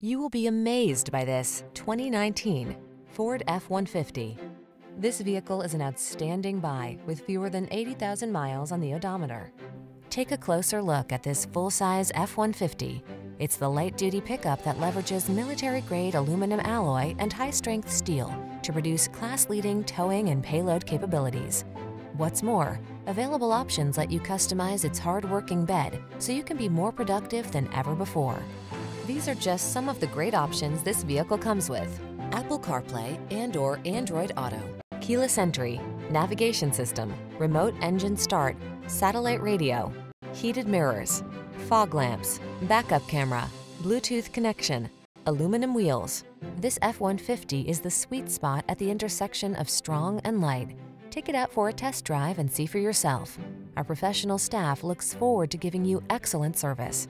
You will be amazed by this 2019 Ford F-150. This vehicle is an outstanding buy with fewer than 80,000 miles on the odometer. Take a closer look at this full-size F-150. It's the light-duty pickup that leverages military-grade aluminum alloy and high-strength steel to produce class-leading towing and payload capabilities. What's more, available options let you customize its hard-working bed so you can be more productive than ever before. These are just some of the great options this vehicle comes with: Apple CarPlay and/or Android Auto, keyless entry, navigation system, remote engine start, satellite radio, heated mirrors, fog lamps, backup camera, Bluetooth connection, aluminum wheels. This F-150 is the sweet spot at the intersection of strong and light. Take it out for a test drive and see for yourself. Our professional staff looks forward to giving you excellent service.